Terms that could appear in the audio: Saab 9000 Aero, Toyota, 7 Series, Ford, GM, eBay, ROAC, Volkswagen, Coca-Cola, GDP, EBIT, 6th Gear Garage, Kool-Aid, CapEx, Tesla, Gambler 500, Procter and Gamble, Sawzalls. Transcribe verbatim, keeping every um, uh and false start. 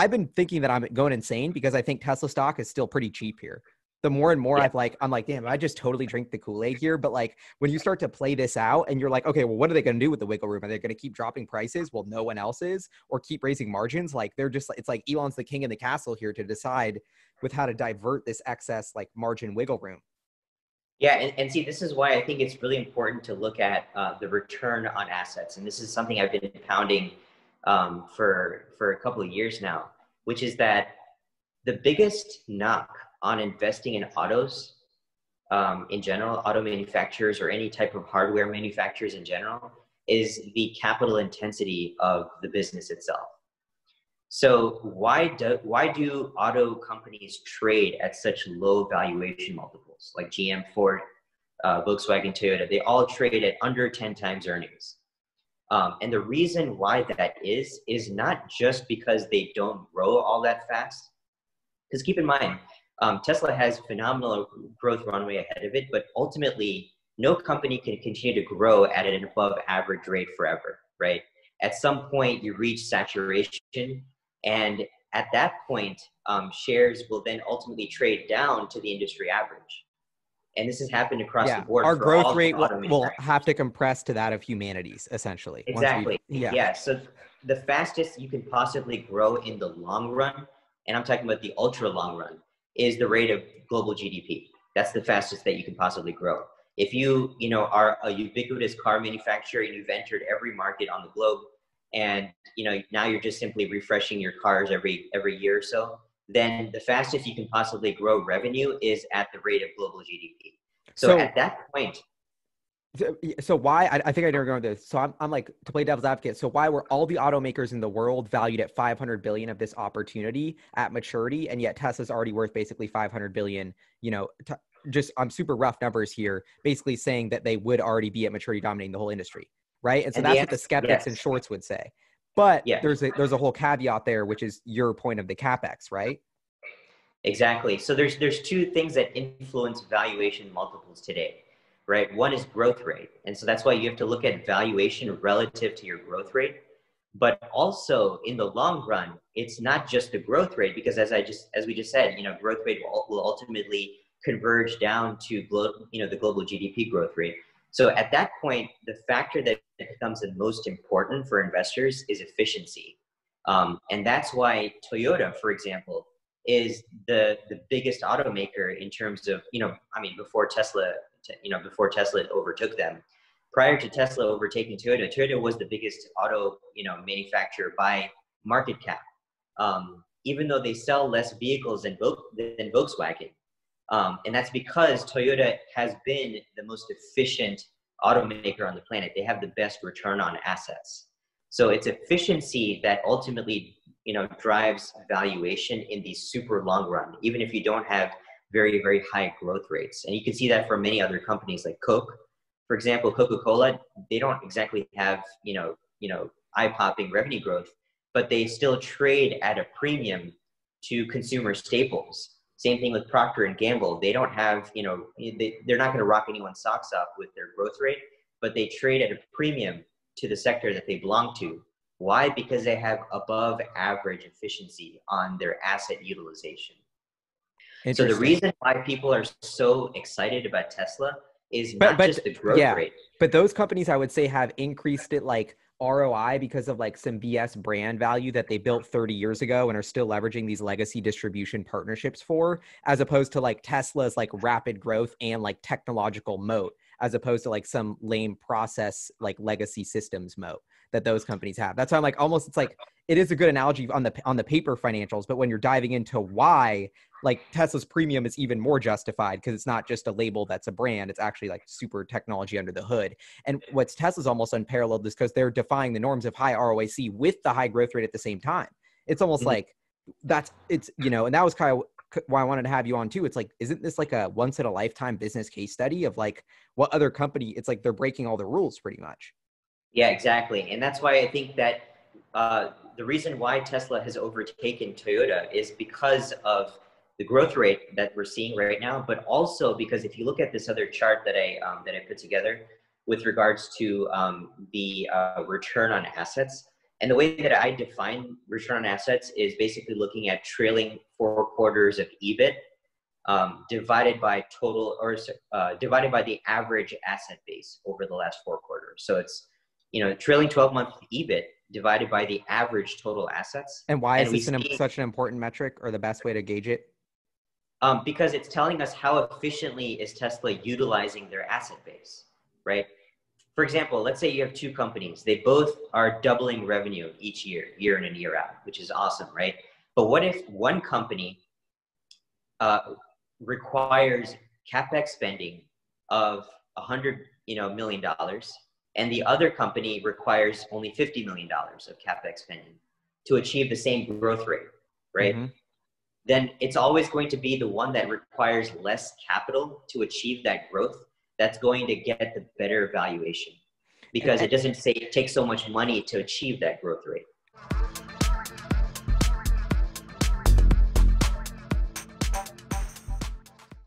I've been thinking that I'm going insane because I think Tesla stock is still pretty cheap here. The more and more yeah. I've like, I'm like, damn, I just totally drink the Kool-Aid here. But like when you start to play this out and you're like, okay, well, what are they going to do with the wiggle room? Are they going to keep dropping prices? Well, no one else is, or keep raising margins. Like they're just, it's like Elon's the king in the castle here to decide with how to divert this excess like margin wiggle room. Yeah. And, and see, this is why I think it's really important to look at uh, the return on assets. And this is something I've been pounding um, for, for a couple of years now, which is that the biggest knock on investing in autos um, in general, auto manufacturers or any type of hardware manufacturers in general, is the capital intensity of the business itself. So why do, why do auto companies trade at such low valuation multiples? Like G M, Ford, uh, Volkswagen, Toyota, they all trade at under ten times earnings. Um, and the reason why that is, is not just because they don't grow all that fast. Because keep in mind, Um, Tesla has phenomenal growth runway ahead of it, but ultimately, no company can continue to grow at an above average rate forever, right? At some point, you reach saturation, and at that point, um, shares will then ultimately trade down to the industry average. And this has happened across yeah. the board. Our for growth all rate will, will have to compress to that of humanity's, essentially. Exactly. We, yeah. yeah. So the fastest you can possibly grow in the long run, and I'm talking about the ultra long run, is the rate of global G D P. That's the fastest that you can possibly grow. If you, you know, are a ubiquitous car manufacturer and you've entered every market on the globe, and you know now you're just simply refreshing your cars every every year or so, then the fastest you can possibly grow revenue is at the rate of global G D P. So, so at that point. So why, I, I think I never go into this. So I'm, I'm like, to play devil's advocate. So why were all the automakers in the world valued at five hundred billion of this opportunity at maturity? And yet Tesla's already worth basically five hundred billion, you know, t just on um, super rough numbers here, basically saying that they would already be at maturity dominating the whole industry. Right. And so and that's the, what the skeptics yes. and shorts would say, but yeah. there's a, there's a whole caveat there, which is your point of the CapEx, right? Exactly. So there's, there's two things that influence valuation multiples today. Right? One is growth rate. And so that's why you have to look at valuation relative to your growth rate. But also in the long run, it's not just the growth rate, because as I just, as we just said, you know, growth rate will, will ultimately converge down to global, you know, the global G D P growth rate. So at that point, the factor that becomes the most important for investors is efficiency. Um, and that's why Toyota, for example, is the, the biggest automaker in terms of, you know, I mean, before Tesla, you know, before Tesla overtook them. Prior to Tesla overtaking Toyota, Toyota was the biggest auto, you know, manufacturer by market cap. Um, even though they sell less vehicles than, than Volkswagen. Um, and that's because Toyota has been the most efficient automaker on the planet. They have the best return on assets. So it's efficiency that ultimately, you know, drives valuation in the super long run, even if you don't have very, very high growth rates. And you can see that for many other companies like Coke, for example, Coca-Cola, they don't exactly have, you know, you know, eye-popping revenue growth, but they still trade at a premium to consumer staples. Same thing with Procter and Gamble. They don't have, you know, they, they're not going to rock anyone's socks off with their growth rate, but they trade at a premium to the sector that they belong to. Why? Because they have above average efficiency on their asset utilization. So the reason why people are so excited about Tesla is but, not but, just the growth yeah. rate. But those companies, I would say, have increased it like R O I because of like some B S brand value that they built thirty years ago and are still leveraging these legacy distribution partnerships for, as opposed to like Tesla's like rapid growth and like technological moat, as opposed to like some lame process, like legacy systems moat that those companies have. That's why I'm like, almost, it's like, it is a good analogy on the, on the paper financials, but when you're diving into why, like Tesla's premium is even more justified because it's not just a label that's a brand. It's actually like super technology under the hood. And what's Tesla's almost unparalleled is because they're defying the norms of high R O A C with the high growth rate at the same time. It's almost mm-hmm. like that's, it's, you know, and that was kind of why I wanted to have you on too. It's like, isn't this like a once in a lifetime business case study of like what other company, it's like they're breaking all the rules pretty much. Yeah, exactly. And that's why I think that uh, the reason why Tesla has overtaken Toyota is because of the growth rate that we're seeing right now, but also because if you look at this other chart that I um, that I put together with regards to um, the uh, return on assets, And the way that I define return on assets is basically looking at trailing four quarters of EBIT um, divided by total or uh, divided by the average asset base over the last four quarters. So it's, you know, trailing twelve month EBIT divided by the average total assets. And why is this an, such an important metric or the best way to gauge it? Um, because it's telling us how efficiently is Tesla utilizing their asset base, right? For example, let's say you have two companies. They both are doubling revenue each year, year in and year out, which is awesome, right? But what if one company uh, requires CapEx spending of a hundred, you know, million dollars, and the other company requires only fifty million dollars of CapEx spending to achieve the same growth rate, right? Mm-hmm. Then it's always going to be the one that requires less capital to achieve that growth that's going to get the better valuation, because it doesn't say it takes so much money to achieve that growth rate.